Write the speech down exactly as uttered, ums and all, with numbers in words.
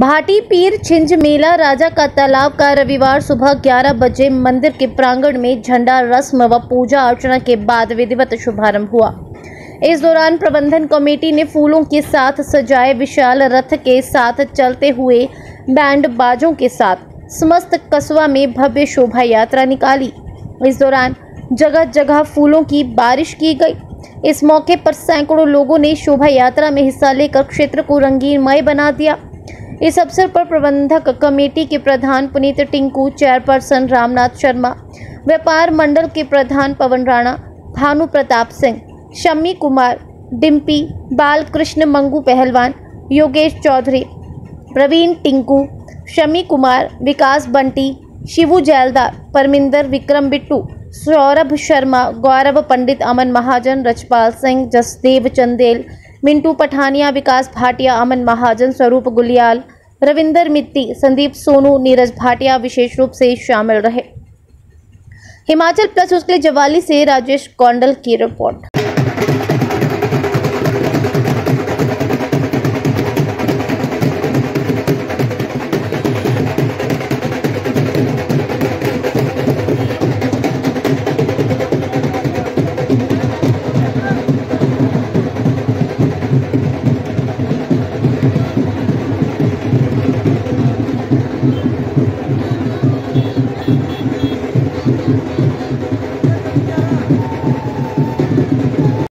भाटी पीर छिंज मेला राजा का तालाब का रविवार सुबह ग्यारह बजे मंदिर के प्रांगण में झंडा रस्म व पूजा अर्चना के बाद विधिवत शुभारंभ हुआ। इस दौरान प्रबंधन कमेटी ने फूलों के साथ सजाए विशाल रथ के साथ चलते हुए बैंड बाजों के साथ समस्त कस्बा में भव्य शोभा यात्रा निकाली। इस दौरान जगह जगह फूलों की बारिश की गई। इस मौके पर सैकड़ों लोगों ने शोभा यात्रा में हिस्सा लेकर क्षेत्र को रंगीनमय बना दिया। इस अवसर पर प्रबंधक कमेटी के प्रधान पुनीत टिंकू, चेयरपर्सन रामनाथ शर्मा, व्यापार मंडल के प्रधान पवन राणा, भानु प्रताप सिंह, शम्मी कुमार, डिम्पी, बालकृष्ण मंगू पहलवान, योगेश चौधरी, प्रवीण टिंकू, शम्मी कुमार, विकास बंटी, शिवू जैलदार, परमिंदर विक्रम बिट्टू, सौरभ शर्मा, गौरव पंडित, अमन महाजन, रचपाल सिंह, जसदेव चंदेल, मिंटू पठानिया, विकास भाटिया, अमन महाजन, स्वरूप गुलियाल, रविंदर मित्ती, संदीप सोनू, नीरज भाटिया विशेष रूप से शामिल रहे। हिमाचल प्लस न्यूज़ के लिए जवाली से राजेश कौंडल की रिपोर्ट। Thank you.